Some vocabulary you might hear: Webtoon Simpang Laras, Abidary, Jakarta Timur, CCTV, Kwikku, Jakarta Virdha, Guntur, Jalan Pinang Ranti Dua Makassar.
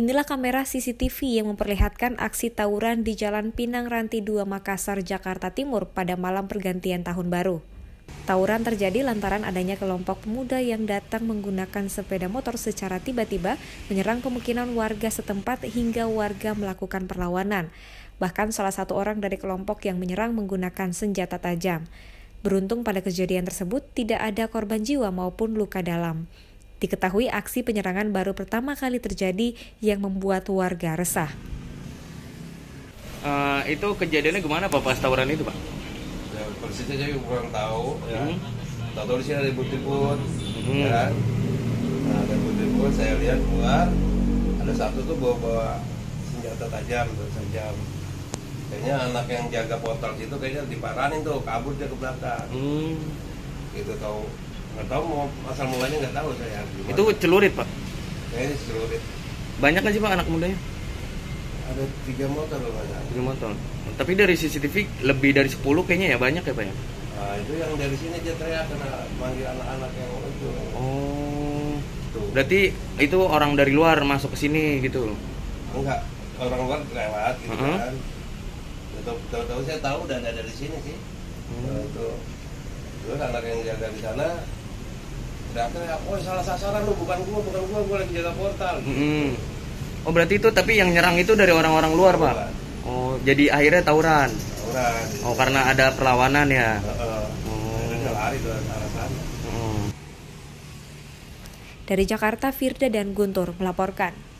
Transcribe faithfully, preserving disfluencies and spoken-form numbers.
Inilah kamera C C T V yang memperlihatkan aksi tawuran di Jalan Pinang Ranti Dua Makassar, Jakarta Timur pada malam pergantian tahun baru. Tawuran terjadi lantaran adanya kelompok pemuda yang datang menggunakan sepeda motor secara tiba-tiba menyerang pemukiman warga setempat hingga warga melakukan perlawanan. Bahkan salah satu orang dari kelompok yang menyerang menggunakan senjata tajam. Beruntung pada kejadian tersebut tidak ada korban jiwa maupun luka dalam. Diketahui aksi penyerangan baru pertama kali terjadi yang membuat warga resah. Uh, itu kejadiannya gimana Pak pas tawuran itu Pak? Ya, persisnya saya kurang tahu. Ya. Hmm. Tahu di sini ada ribut-ribut. Hmm. Ya. Nah, ada ribut-ribut, saya lihat keluar ada satu tuh bawa-bawa senjata tajam, tajam. Kayaknya anak yang jaga portal situ kayaknya diparanin tuh, kabur dia ke belakang. Hmm. Gitu tahu. Nggak tahu mau asal mulanya nggak tahu saya. Gimana? Itu celurit Pak? Kayaknya celurit. Banyak nggak sih Pak anak mudanya? Ada tiga motor loh banyak. Tiga motor. Tapi dari C C T V lebih dari sepuluh kayaknya ya, banyak ya Pak ya? Nah, itu yang dari sini aja teriak karena manggil anak-anak yang itu. Oh. Tuh. Berarti itu orang dari luar masuk ke sini gitu? Enggak, orang luar lewat gitu uh-huh. kan. Tahu-tahu saya tahu udah ada dari sini sih. Hmm. Nah, itu terus anak yang jaga di sana. Teriak-teriak, oh salah sasaran lu, bukan gua, bukan gua, gua lagi jaga portal. Mm-hmm. Oh berarti itu, tapi yang nyerang itu dari orang-orang luar Pak? Oh jadi akhirnya tawuran? Tawuran. Oh karena ada perlawanan ya? Uh-uh. Oh. Jadi lari ke arah sana. Oh. Dari Jakarta, Virdha dan Guntur melaporkan.